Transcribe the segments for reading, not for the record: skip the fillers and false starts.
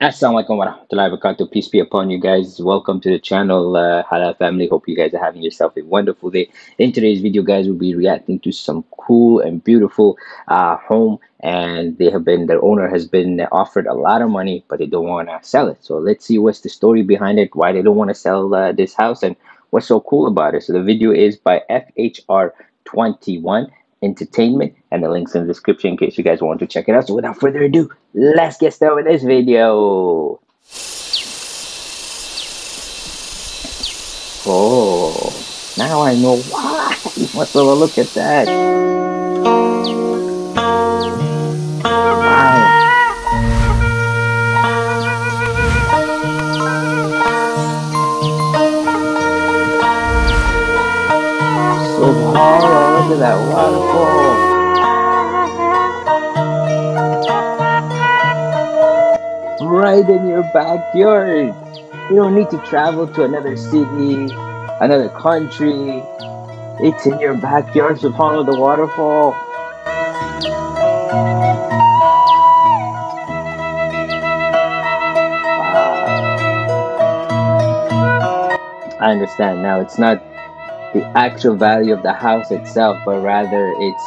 Assalamualaikum warahmatullahi wabarakatuh. Peace be upon you guys. Welcome to the channel, Halal family. Hope you guys are having yourself a wonderful day. In today's video, guys, we'll be reacting to some cool and beautiful home, and their owner has been offered a lot of money, but they don't want to sell it. So let's see what's the story behind it, why they don't want to sell this house, and what's so cool about it. So the video is by FHR21 Entertainment, and the link's in the description in case you guys want to check it out. So without further ado, let's get started with this video. Oh, now I know why. Let's have a look at that. Wow. So hard. Look at that waterfall right in your backyard. You don't need to travel to another city, another country. It's in your backyard to follow the waterfall. Wow. I understand now. It's not the actual value of the house itself, but rather its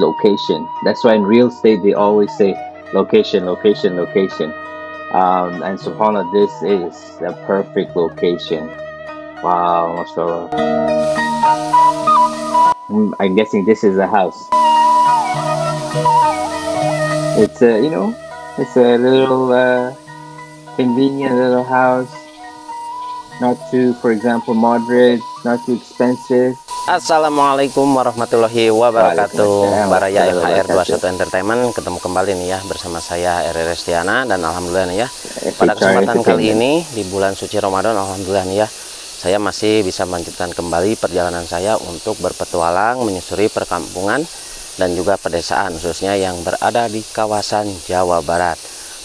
location. That's why in real estate they always say location, location, location. And subhanAllah, this is the perfect location. Wow, mashallah. I'm guessing this is a house. It's a, you know, it's a little convenient little house. Not too, for example, moderate, not too expensive. Assalamualaikum warahmatullahi wabarakatuh. Para FHR21 Entertainment, ketemu kembali nih ya bersama saya Ere Restiana, dan alhamdulillah nih ya pada kesempatan kali ini di bulan suci Ramadan, alhamdulillah nih ya saya masih bisa melanjutkan kembali perjalanan saya untuk berpetualang menyusuri perkampungan dan juga pedesaan, khususnya yang berada di kawasan Jawa Barat.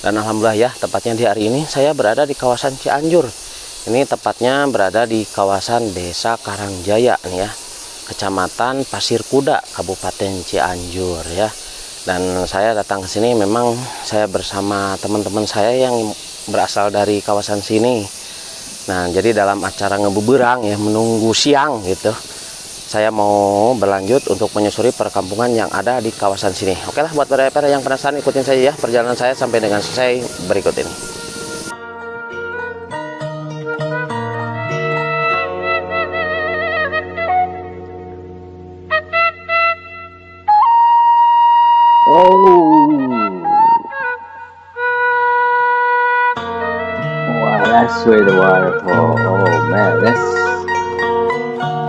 Dan alhamdulillah ya, tepatnya di hari ini saya berada di kawasan Cianjur. Ini tepatnya berada di kawasan Desa Karangjaya nih ya, Kecamatan Pasir Kuda, Kabupaten Cianjur ya. Dan saya datang ke sini memang saya bersama teman-teman saya yang berasal dari kawasan sini. Nah, jadi dalam acara ngebuberang ya, menunggu siang gitu, saya mau berlanjut untuk menyusuri perkampungan yang ada di kawasan sini. Oke lah, buat para FHR yang penasaran, ikutin saya ya perjalanan saya sampai dengan selesai berikut ini. That's where the waterfall. Oh man, that's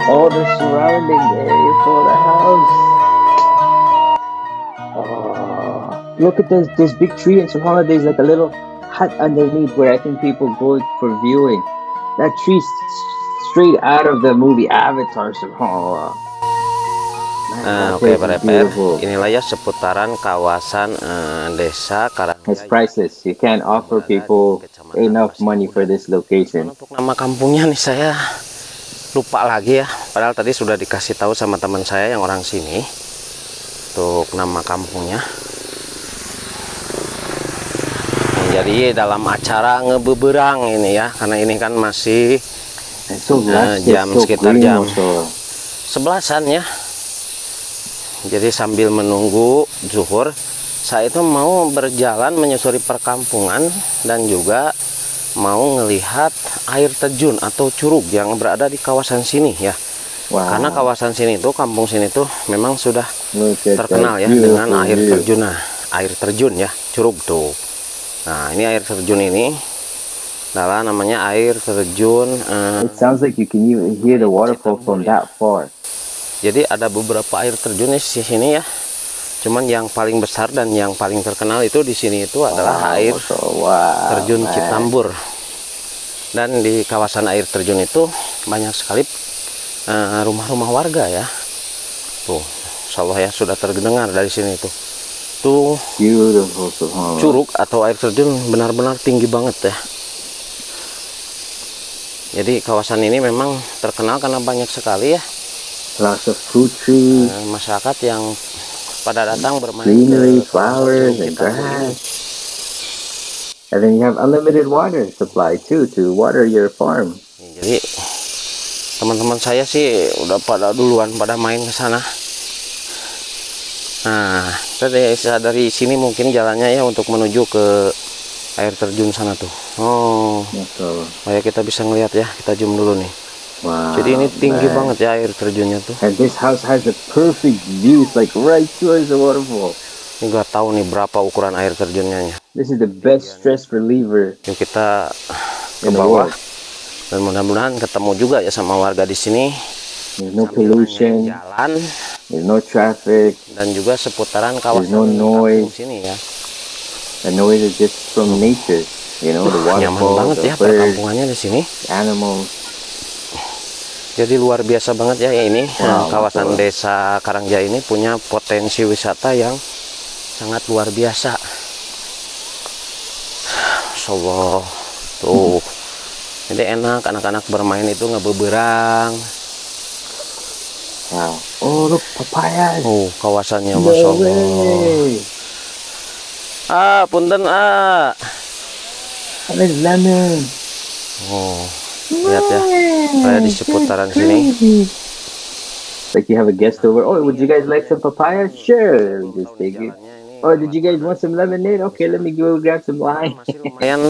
all the surrounding area for the house. Oh, look at this big tree, and subhanAllah, there's like a little hut underneath where I think people go for viewing. That tree's straight out of the movie Avatar, subhanAllah. Oke, para FHR, inilah ya seputaran kawasan Desa Karangjaya. It's priceless. You can't offer people enough money for this location. Untuk nama kampungnya nih saya lupa lagi ya. Padahal tadi sudah dikasih tahu sama teman saya yang orang sini untuk nama kampungnya. Nah, jadi dalam acara ngebeberang ini ya, karena ini kan masih sekitar jam 11-an ya. Jadi sambil menunggu zuhur, saya itu mau berjalan menyusuri perkampungan dan juga mau ngelihat air terjun atau curug yang berada di kawasan sini ya. Wow. Karena kawasan sini itu, kampung sini itu memang sudah terkenal ya dengan air terjun. Nah, air terjun ya, curug tuh. Nah, ini air terjun ini adalah namanya air terjun. It sounds like you can hear the waterfall from that far. Jadi ada beberapa air terjun di sini ya. Cuman yang paling besar dan yang paling terkenal itu di sini itu adalah air terjun Citambur. Dan di kawasan air terjun itu banyak sekali rumah-rumah warga ya. Tuh, insyaallah ya sudah terdengar dari sini itu. Tuh curug atau air terjun benar-benar tinggi banget ya. Jadi kawasan ini memang terkenal karena banyak sekali ya. Masyarakat yang pada datang bermain ke And then you have unlimited water supply too to water your farm. Jadi teman-teman saya sih udah pada duluan pada main ke sana. Nah, kita dari sini mungkin jalannya ya untuk menuju ke air terjun sana tuh. Oh, betul. Ayo kita bisa ngelihat ya, kita zoom dulu nih. Wow, jadi ini tinggi banget ya air terjunnya tuh. And this house has a perfect view, like right towards the waterfall. Ini gak tahu nih berapa ukuran air terjunnya. This is the best stress reliever. Yuk kita ke bawah dan mudah-mudahan ketemu juga ya sama warga di sini. There's no pollution, jalan, there's no traffic, dan juga seputaran kawasan kampung sini ya. The noise is just from nature, you know, the waterfall, the birds, perkampungannya di sini, animals. Jadi luar biasa banget ya ini kawasan desa Karangjaya ini punya potensi wisata yang sangat luar biasa. Masya Allah tuh, jadi enak anak-anak bermain itu ngebeberang. Wow. Oh, look, papaya. Oh, kawasannya Masya Allah. Ah, punten ah. Ada lemon. Oh, lihat ya. Kayak di seputaran sini. Like you have a guest over. Oh, would you guys like some papaya? Sure, just take it. Oh, did you guys want some lemonade? Okay, let me go grab some wine. Masih lumayan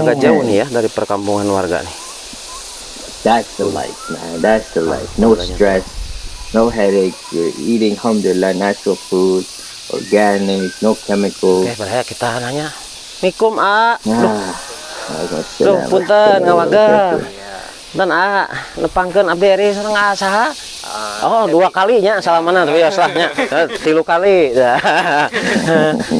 agak jauh nih ya dari perkampungan warga nih. That's the life, man. That's the life. No stress, no headaches. You're eating, alhamdulillah, natural food, organic, no chemicals. Oke, berarti kita nanya. Mikum a. Duh, punten ngawageng. Dan a nepangkeun abdi ari sareng a saha? Oh, dua kalinya salamana tapi aslahnya. Tilu kali.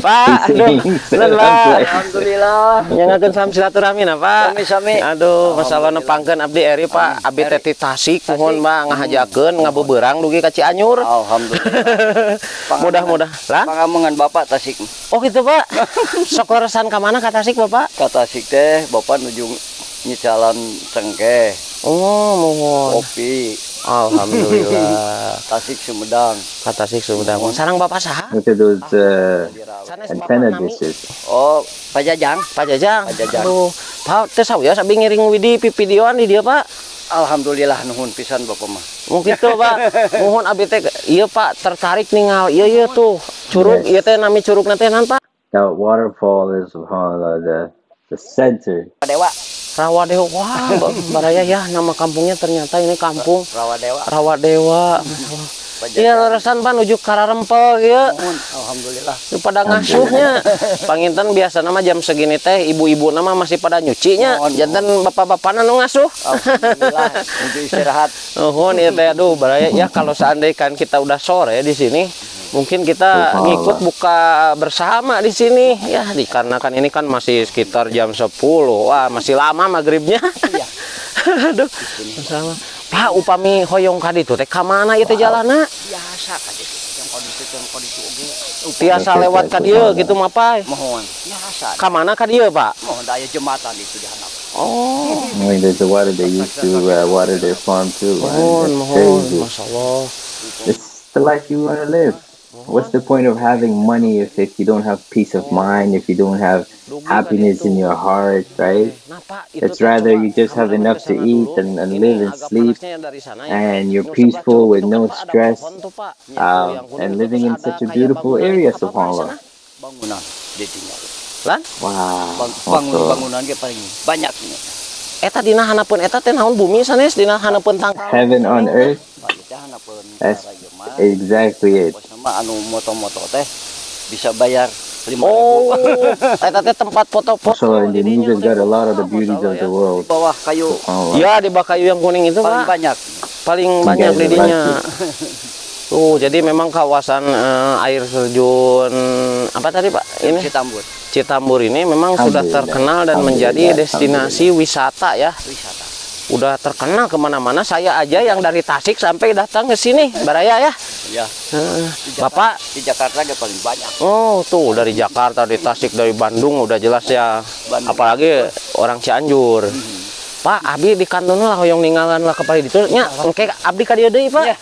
Pak, alhamdulillah. Nyangakeun salam silaturahmi na, Pak. Sami-sami. Aduh, masalah nepangkeun abdi eri, Pak. Abdi teh ti Tasik pohon mah ngahajakeun ngabeberang dugi ka Cianjur. Alhamdulillah. Mudah-mudahan. Lah, pangamongan Bapak Tasik. Oh, gitu, Pak. Sok leresan ka mana ka Tasik, Bapak? Ka Tasik teh Bapak nuju nyecalan cengkeh. Oh, mohon. Kopi. Alhamdulillah. Tasik Sumedang. Tasik Sumedang. Sarang Bapak saha? Oh, Pak Jajang. Pak Jajang. Aduh, Pak teh sawios abdi ngiring widi pipidion di dieu, Pak. Alhamdulillah nuhun pisan Bapak mah. Mun kitu, Pak. Nuhun abdi teh ieu, Pak, tertarik ningali ieu ieu tuh. Curug ieu teh nami curugna teh naon, Pak? The waterfall is subhanallah the center. Dewa. Rawa Dewa, baraya ya nama kampungnya ternyata ini kampung Rawa Dewa. Rawa Dewa. Iya leresan Pak nuju Kararempel ieu. Alhamdulillah. Pada ngasuhnya. Panginten biasa nama jam segini teh ibu-ibu nama masih pada nyucinya. Janten bapak-bapana nu ngasuh. Alhamdulillah. Untuk istirahat. Nuhun ieu teh aduh baraya ya kalau seandainya kan kita udah sore di sini. Mungkin kita ngikut buka bersama di sini ya, dikarenakan ini kan masih sekitar jam 10. Wah, masih lama maghribnya. Iya. Aduh. Bersama. Pak, upami hoyong ka ditu teh ka mana ieu teh jalanna? Biasa ka ditu. Yang ka ditu oge. Biasa lewat ka dieu kitu mah, Pak. Mohon. Biasa. Ka mana ka dieu, Pak? Mohon da aya jembatan di situ jahanap. Oh. There's the water they used to water their farm too. Mohon. Masyaallah. It's the life you want to live. What's the point of having money if you don't have peace of mind, if you don't have happiness in your heart, right? It's rather you just have enough to eat and live and sleep, and you're peaceful with no stress, and living in such a beautiful area, subhanallah. Wow. Bangunan ge paling banyak. Eta dina hanapun eta teh naon bumi sanes dina hanapun tangkal. Heaven on earth. That's exactly it. Anu moto-moto teh bisa bayar 5.000. Oh, eta teh tempat foto-foto. So Indonesia got a lot of the beauties of the world. Bawah kayu. Ya, di bawah kayu yang kuning itu paling banyak. Paling banyak lidinya. Tuh, jadi memang kawasan air terjun apa tadi, Pak? Ini Citambur. Citambur ini memang sudah terkenal dan menjadi destinasi wisata ya. Udah terkenal kemana-mana, saya aja yang dari Tasik sampai datang ke sini, baraya ya. Iya. Bapak di Jakarta ada paling banyak. Oh, tuh dari Jakarta, dari Tasik, dari Bandung udah jelas ya. Bandung. Apalagi orang Cianjur. Pak, abdi di kantun lah hoyong ninggalan lah kepala ditu nya. Engke abdi ka dieu deui, Pak.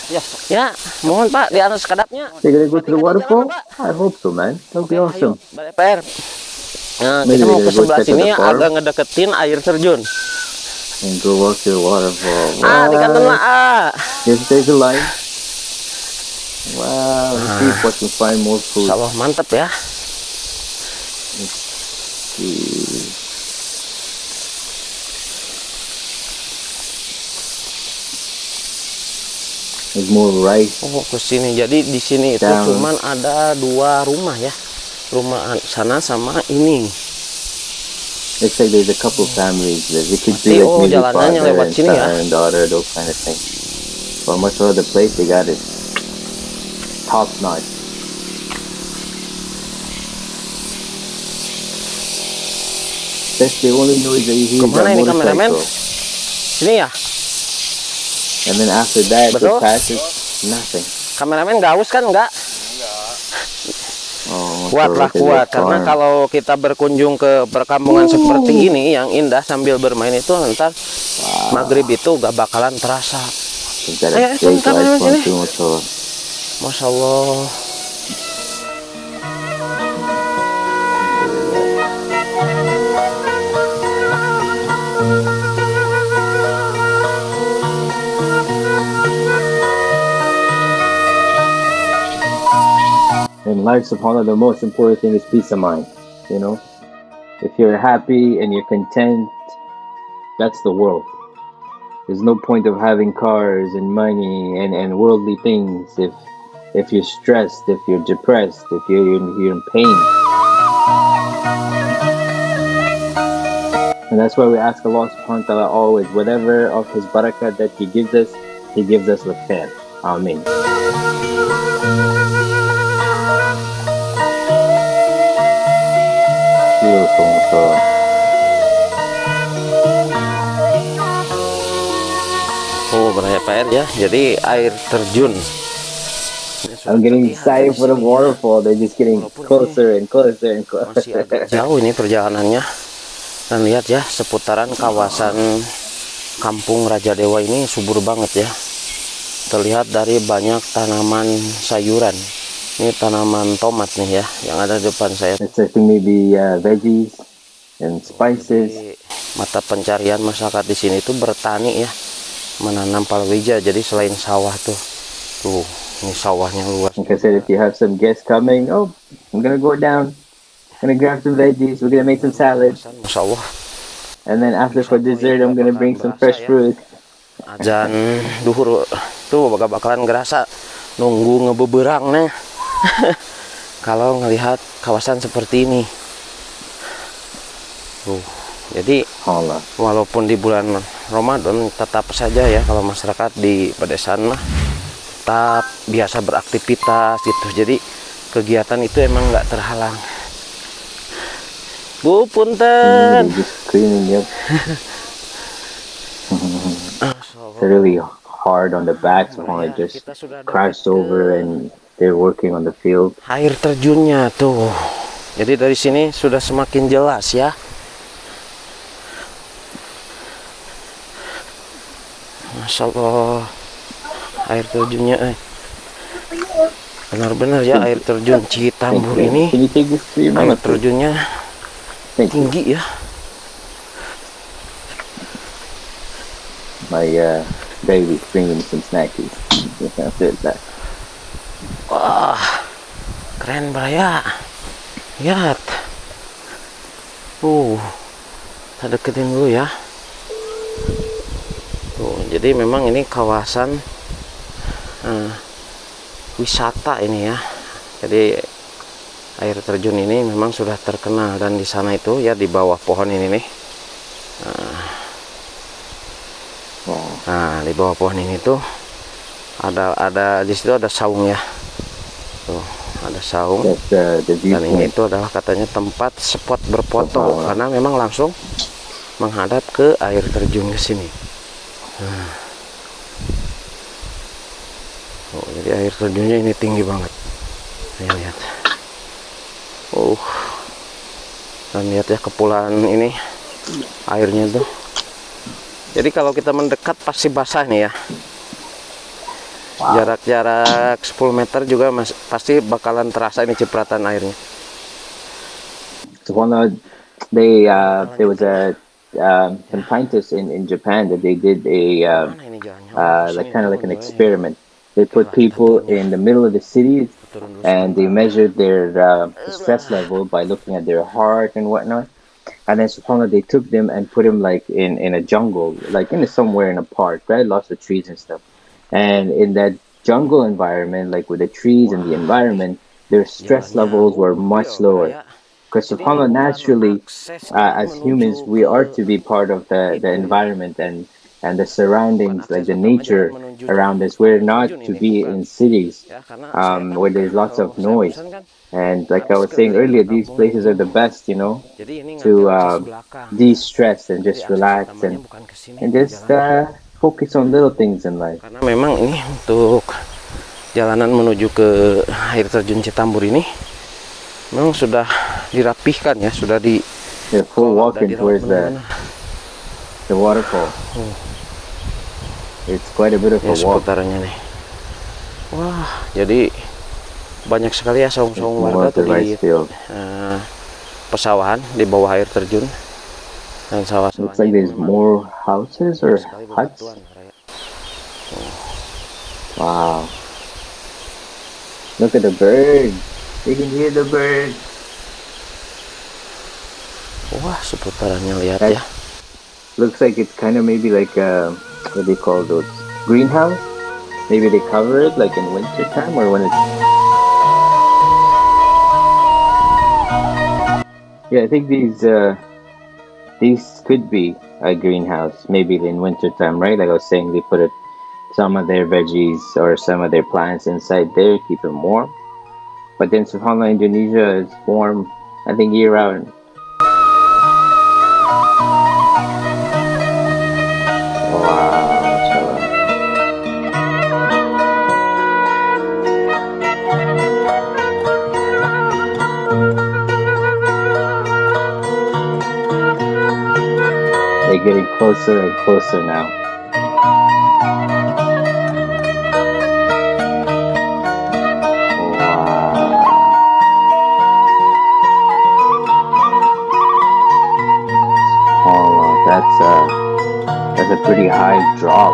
Ya, mohon Pak di anu sekadapnya. Segede go to the waterfall. I hope so, man. That'll be awesome. Baik, Pak. Nah, kita mau ke sebelah sini agak ngedeketin air terjun. Into water waterfall. Ah, dikatakan lah. Yes, take the line. Wow, see what you find more food. Salah, mantap ya. It's more rice. Oh, ke sini. Jadi di sini itu cuman ada dua rumah ya. Rumah sana sama ini. Let's say there's a couple families that we could see like maybe father and son and daughter, those kind of things. For much of the place they got it top notch. That's the only noise that you hear from the motorcycle. Sini ya. And then after that, it passes nothing. Kameramen gak haus kan? Enggak. Kuatlah kuat, karena kalau kita berkunjung ke perkampungan seperti ini yang indah sambil bermain itu ntar maghrib itu gak bakalan terasa. Ayo, sebentar sini. Masya Allah. In life, subhanAllah, the most important thing is peace of mind, you know? If you're happy and you're content, that's the world. There's no point of having cars and money and worldly things if you're stressed, if you're depressed, if you're in pain. And that's why we ask Allah subhanahu wa ta'ala always, whatever of His barakah that He gives us with khair. Amen. Oh, berapa air ya? Jadi air terjun. I'm getting excited for the waterfall. They're just getting closer and closer and closer. Masih agak jauh ini perjalanannya. Dan lihat ya, seputaran kawasan Kampung Raja Dewa ini subur banget ya. Terlihat dari banyak tanaman sayuran. Ini tanaman tomat nih ya, yang ada di depan saya. It's maybe veggies and spices. Jadi, mata pencarian masyarakat di sini itu bertani ya, menanam palawija. Jadi selain sawah tuh ini sawahnya luas. Like I said, if you have some guests coming, oh, I'm gonna go down, I'm gonna grab some veggies, we're gonna make some salad. Masya Allah. And then after for dessert, I'm gonna bring some fresh fruit. Azan duhur tuh bakalan gerasa nunggu ngebeberang nih. Kalau melihat kawasan seperti ini, jadi walaupun di bulan Ramadan tetap saja ya kalau masyarakat di pedesaan tetap biasa beraktivitas gitu. Jadi kegiatan itu emang nggak terhalang. Bu punten. Really hard on the back, someone just crashed over and they're working on the field. Air terjunnya tuh. Jadi dari sini sudah semakin jelas ya. Masya Allah. Air terjunnya benar-benar ya, air terjun Citambur ini. Air terjunnya tinggi ya. My baby's bringing some snackies. Wah, keren beraya. Lihat. Kita deketin dulu ya. Jadi memang ini kawasan wisata ini ya. Jadi air terjun ini memang sudah terkenal, dan di sana itu ya di bawah pohon ini nih. Nah, di bawah pohon ini tuh ada di situ ada saung ya. Tuh, ada saung. Dan ini itu adalah katanya tempat spot berfoto karena memang langsung menghadap ke air terjun ke sini. Jadi air terjunnya ini tinggi banget. Ayo lihat. Dan lihat ya kepulauan ini airnya tuh. Jadi kalau kita mendekat pasti basah nih ya. Jarak-jarak 10 meter juga pasti bakalan terasa ini cipratan airnya. Well, there was a some scientists in Japan that they did a like kind of like an experiment. They put people in the middle of the city and they measured their stress level by looking at their heart and whatnot. And then subhanAllah, they took them and put them like in a jungle, like somewhere in a park, right? Lots of trees and stuff. And in that jungle environment, like with the trees and the environment, their stress levels were much lower. Because subhanAllah, naturally, as humans, we are to be part of the environment and the surroundings, like the nature around us. We're not to be in cities where there's lots of noise. And like I was saying earlier, these places are the best, you know, to de-stress and just relax and just focus on little things in life. Karena memang ini untuk jalanan menuju ke air terjun Citambur ini memang sudah dirapihkan ya, sudah di full walking towards the waterfall. It's quite a bit of a walk. Seputarannya nih. Wah, jadi banyak sekali ya saung-saung warga tuh di pesawahan di bawah air terjun dan sawah-sawah. Looks like there's more houses or huts. Wow. Look at the birds. You can hear the birds. Wah, seputarannya lihat ya. Looks like it's kind of maybe like what do you call those, greenhouse? Maybe they cover it like in winter time or when it's. Yeah, I think these could be a greenhouse. Maybe in winter time, right? Like I was saying, they put some of their veggies or some of their plants inside there, keep them warm. But then, subhanAllah, Indonesia is warm, I think, year round. They're getting closer and closer now. Wow. Oh, that's a pretty high drop.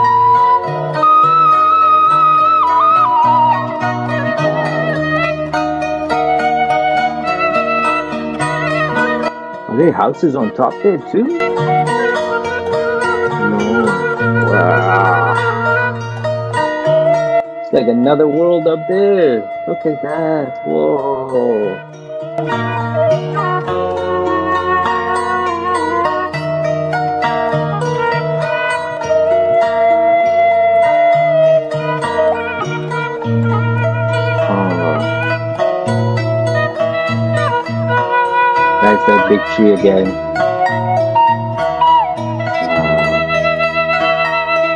Are there houses on top there too? It's like another world up there. Look at that. Whoa. Oh. That's that big tree again.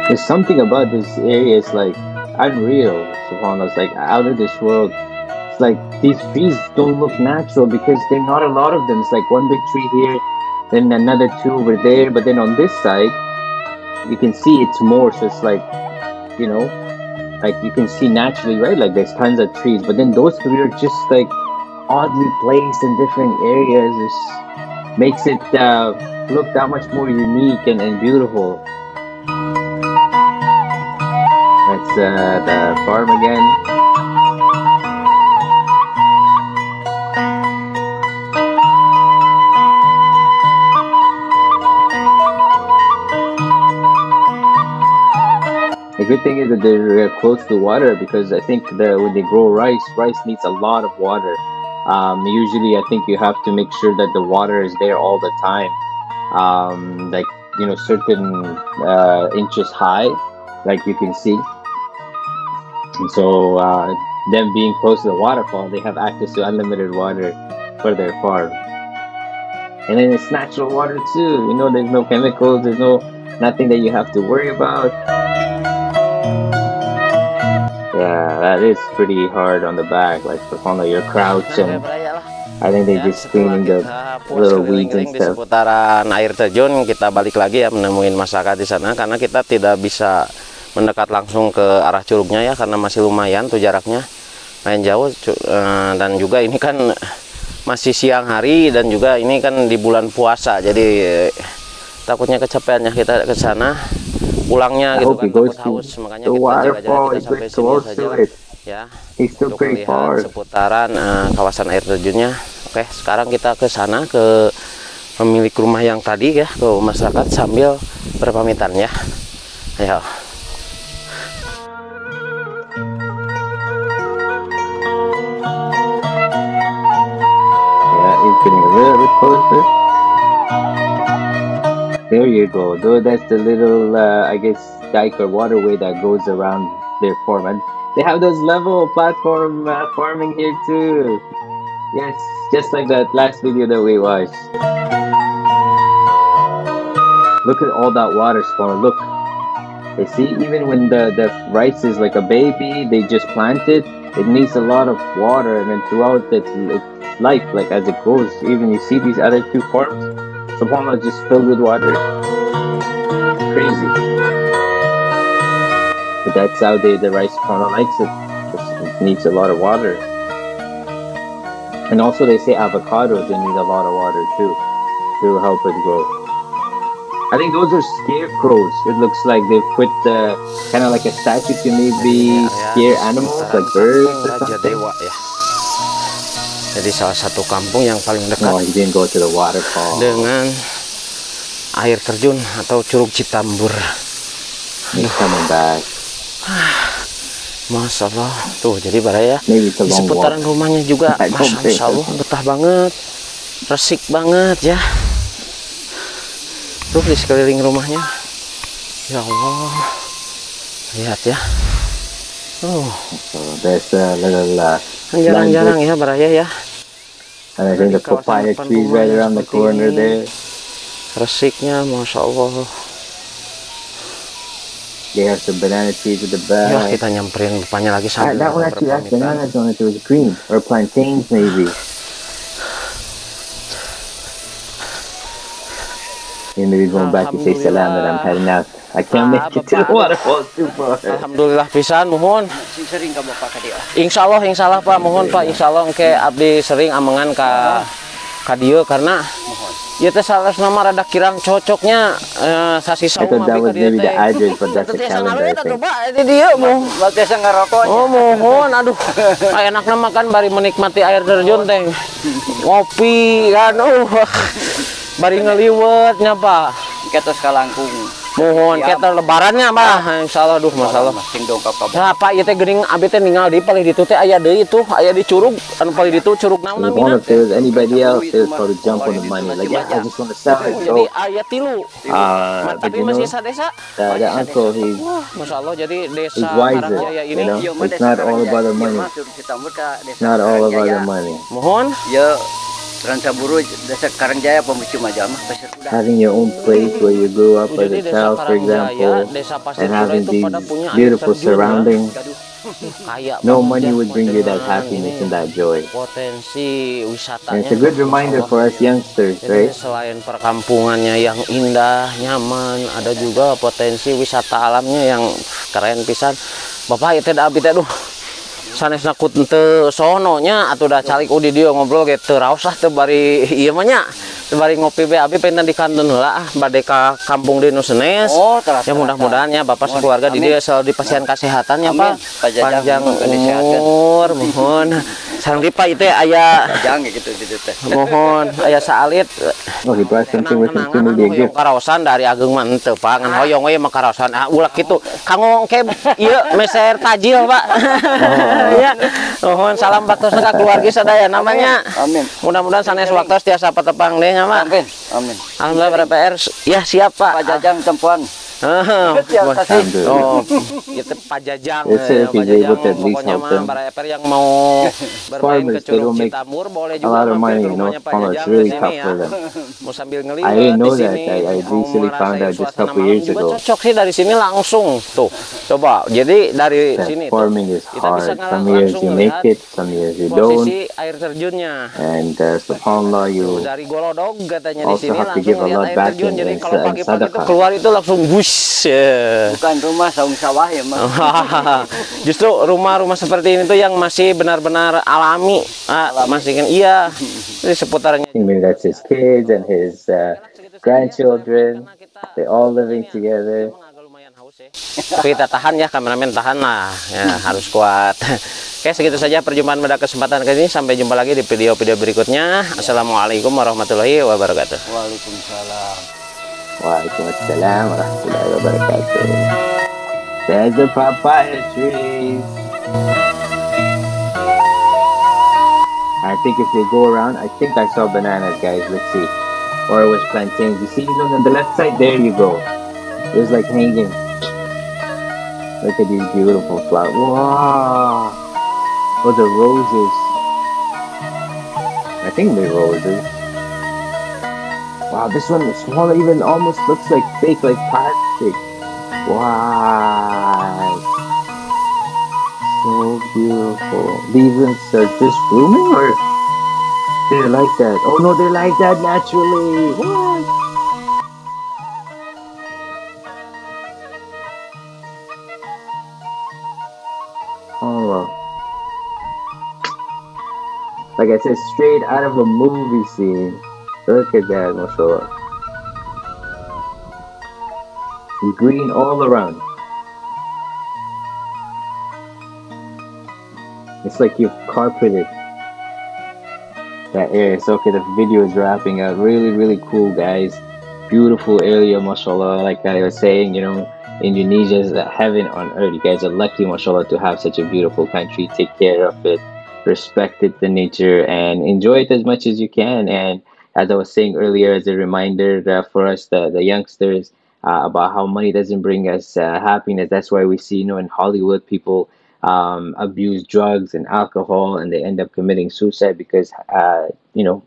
There's something about this area, it's like unreal, subhanAllah, it's like out of this world. It's like these trees don't look natural because there are not a lot of them. It's like one big tree here, then another two over there, but then on this side, you can see it's more, so it's like, you know, like you can see naturally, right, like there's tons of trees, but then those three are just like oddly placed in different areas. It makes it look that much more unique and beautiful. That's the farm again. The good thing is that they're close to water because I think that when they grow rice, rice needs a lot of water. Usually I think you have to make sure that the water is there all the time. Like, you know, certain inches high, like you can see. And so them being close to the waterfall, they have access to unlimited water for their farm. And then it's natural water too. You know, there's no chemicals, there's nothing that you have to worry about. Yeah, that is pretty hard on the back. Like subhanAllah, you're crouched and I think they just cleaning the little weeds and stuff. Seputaran air terjun, kita balik lagi ya menemuin masyarakat di sana karena kita tidak bisa mendekat langsung ke arah curugnya ya karena masih lumayan tuh jaraknya, main jauh dan juga ini kan masih siang hari dan juga ini kan di bulan puasa, jadi takutnya kecapeannya kita ke sana pulangnya gitu kan, takut haus, makanya kita jalan-jalan kita sampai sini saja ya untuk melihat seputaran kawasan air terjunnya. Oke, sekarang kita ke sana ke pemilik rumah yang tadi ya, ke masyarakat sambil berpamitan ya. Ayo. Getting a little bit closer. There you go. Though that's the little, I guess, dike or waterway that goes around their farm. And they have those level platform farming here too. Yes, just like that last video that we watched. Look at all that water spawn. Look. They see even when the rice is like a baby, they just plant it. It needs a lot of water, and then throughout it life, like as it goes, even you see these other two farms, subhanallah, just filled with water. It's crazy, but that's how the rice farmer likes it. It needs a lot of water, and also they say avocados, they need a lot of water too to help it grow. I think those are scarecrows. It looks like they've put kind of like a statue to maybe scare animals like birds or something. Jadi salah satu kampung yang paling dekat dengan air terjun atau curug Citambur. Masya Allah, tuh jadi baraya di seputaran rumahnya juga, Masya Allah, betah banget, resik banget ya. Tuh di sekeliling rumahnya, ya Allah, lihat ya. Jarang-jarang ya baraya ya. And I think the papaya tree right around the corner there. Resiknya, Masya Allah. They have some banana trees at the back. Yuk, kita nyamperin depannya lagi sambil berpamitan. Bananas on it was green, or plantains maybe. Maybe going back to say salam and I'm heading out. I can't make it to the waterfalls too far. Alhamdulillah pisan, mohon. Sering kamu pakai dia. Insya Allah Pak, mohon Pak, Insya Allah engke abdi sering amangan ka dia karena ya teh salah nama rada kirang cocoknya sasi saung mah dia teh. Itu dia mau baca ngarokok. Oh mohon, aduh. Enakna makan bari menikmati air terjun teh. Ngopi kan. Bari ngeliwetnya Pak. Ketos kalangkung. Mohon kita lebarannya mah insyaallah duh masalah masing dongkap ka. Nah, Pak ieu teh geuning abdi teh ninggal di palih ditu teh aya deui tuh aya di curug anu palih ditu curug naon namina. There's anybody else is probably jump on the money like I just want to sell it. Jadi aya 3. Tapi masih sadesa. Ada uncle he. Masyaallah jadi desa Karangjaya ini dia mah desa. It's not all about the money. Not all about the money. Mohon ya Rancaburu desa Karangjaya pemucium aja mah Pasir Kuda. Having your own place where you grew up as a child, for example, and having these beautiful surroundings. No money would bring you that happiness and that joy. And it's a good reminder for us youngsters, right? Selain perkampungannya yang indah, nyaman, ada juga potensi wisata alamnya yang keren pisan. Bapak itu abdi teh duh. Sanesna ku teu sononya atuh da calik di dieu ngobrol ge teu raosah teu bari ieu mah nya teu bari ngopi bae abi pengen di kanton heula bade ka kampung di nu senes. Oh, ya mudah-mudahan ya Bapak sekeluarga di dieu selalu dipasihan kesehatan ya Pak. Panjang umur, mohon. Sangri Pak ieu teh aya panjang kitu di teh. Mohon aya saalit. Oh, dibahas penting wis tunu di ge. Karaosan dari ageung mah henteu Pak, ngan hoyong we mah karaosan ulah kitu. Kangong ke ieu meser tajil Pak. Ya, mohon salam batos ka keluarga sadaya namanya. Amin. Mudah-mudahan sanes waktos tiasa patepang deh nya, Pak. Amin. Amin. Alhamdulillah PPR ya siap, Pak. Pak Jajang tempuan. Oh, itu Pak Jajang. Pak Jajang pokoknya mah PPR yang mau bermain ke Curug Citambur boleh juga mampir ke rumahnya Pak Jajang di sini ya. Mau sambil ngelihat di sini. I recently found out just a couple years ago. Cocok sih dari sini langsung tuh. Coba. Jadi dari sini kita bisa some years you make it, some years you don't. And subhanallah you also have to give a lot back in sadaqah. Keluar itu langsung bus Wis. Bukan rumah saung sawah ya, Mas. Justru rumah-rumah seperti ini tuh yang masih benar-benar alami. Masih kan iya. Di seputarnya. That's his kids and his grandchildren. They all living together. Kita tahan ya, kameramen tahan lah ya, harus kuat. Oke, segitu saja perjumpaan pada kesempatan kali ini. Sampai jumpa lagi di video-video berikutnya. Assalamualaikum warahmatullahi wabarakatuh. Waalaikumsalam. Waalaikumsalam warahmatullahi wabarakatuh. There's a papaya tree. I think if they go around, I think I saw bananas, guys. Let's see. Or it was plantains. You see, look on the left side. There you go. It was like hanging. Look at these beautiful flowers. Wow! Oh, the roses. I think they're roses. Wow, this one is smaller, even almost looks like fake, like plastic. Wow! So beautiful. These ones are just blooming, or they're like that? Oh no, they're like that naturally. What? Like I said, straight out of a movie scene. Look at that, mashallah. Green all around. It's like you've carpeted that area. So, okay, the video is wrapping up. Really, really cool, guys. Beautiful area, mashallah. Like I was saying, you know, Indonesia is a heaven on earth. You guys are lucky, mashallah, to have such a beautiful country. Take care of it. Respected the nature and enjoy it as much as you can. And as I was saying earlier, as a reminder for us, the youngsters, about how money doesn't bring us happiness. That's why we see, you know, in Hollywood, people abuse drugs and alcohol, and they end up committing suicide because, you know,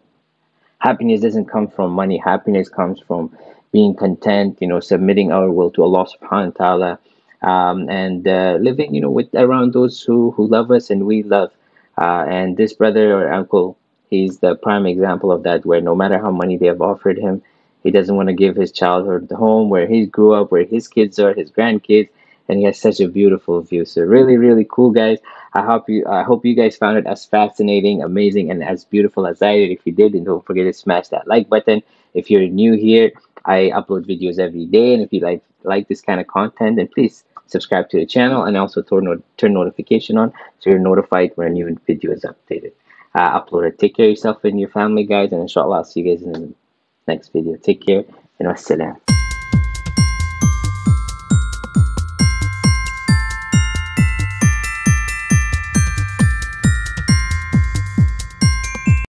happiness doesn't come from money. Happiness comes from being content, you know, submitting our will to Allah subhanahu wa ta'ala, and living, you know, with around those who love us and we love. And this brother or uncle, he's the prime example of that, where no matter how money they have offered him, he doesn't want to give his childhood home, where he grew up, where his kids are, his grandkids, and he has such a beautiful view. So really, really cool, guys. I hope you guys found it as fascinating, amazing, and as beautiful as I did. If you did, then don't forget to smash that like button. If you're new here, I upload videos every day, and if you like this kind of content, then please subscribe to the channel, and also turn notification on so you're notified when a new video is updated, uploaded. Take care of yourself and your family, guys, and inshallah I'll see you guys in the next video. Take care and wassalam.